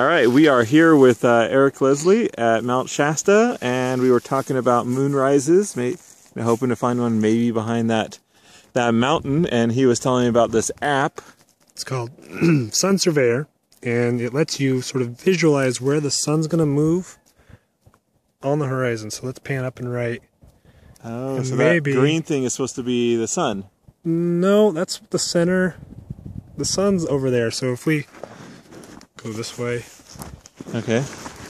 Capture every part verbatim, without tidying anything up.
All right, we are here with uh, Eric Leslie at Mount Shasta, and we were talking about moon rises, may, hoping to find one maybe behind that that mountain. And he was telling me about this app. It's called Sun Surveyor, and it lets you sort of visualize where the sun's going to move on the horizon. So let's pan up and right. Oh, and so maybe, that green thing is supposed to be the sun. No, that's the center. The sun's over there. So if we go this way. Okay.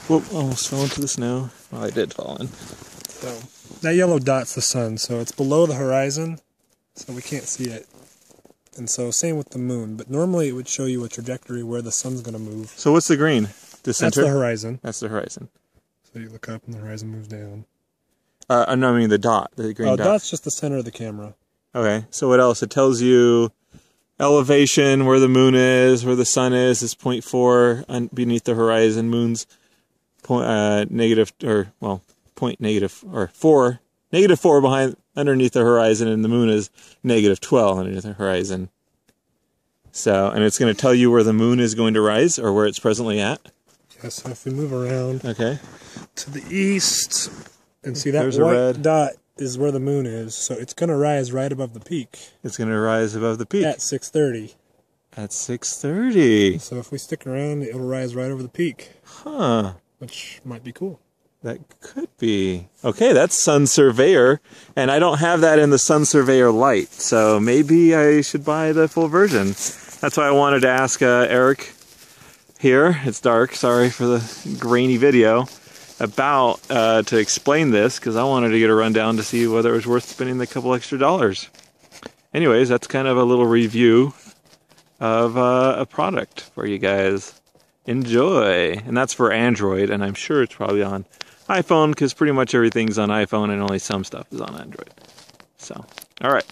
Whoop, almost fell into the snow. Well, I did fall in. So that yellow dot's the sun, so it's below the horizon, so we can't see it. And so same with the moon, but normally it would show you a trajectory where the sun's going to move. So what's the green? The center? That's the horizon. That's the horizon. So you look up and the horizon moves down. Uh, no, I mean the dot, the green uh, dot. The dot's just the center of the camera. Okay, so what else? It tells you elevation, where the moon is, where the sun is, is zero point four beneath the horizon. Moon's point, uh, negative, or, well, point negative, or four, negative four behind, underneath the horizon, and the moon is negative twelve underneath the horizon. So, and it's going to tell you where the moon is going to rise, or where it's presently at. Yeah, so if we move around okay. to the east, and see that There's white a red. dot. is where the moon is, so it's going to rise right above the peak. It's going to rise above the peak. At six thirty. At six thirty. So if we stick around, it'll rise right over the peak. Huh. Which might be cool. That could be. Okay, that's Sun Surveyor, and I don't have that in the Sun Surveyor Lite, so maybe I should buy the full version. That's why I wanted to ask uh, Eric here. It's dark, sorry for the grainy video. about uh, to explain this, because I wanted to get a rundown to see whether it was worth spending the couple extra dollars. Anyways, that's kind of a little review of uh, a product for you guys. Enjoy! And that's for Android, and I'm sure it's probably on iPhone, because pretty much everything's on iPhone and only some stuff is on Android. So, alright.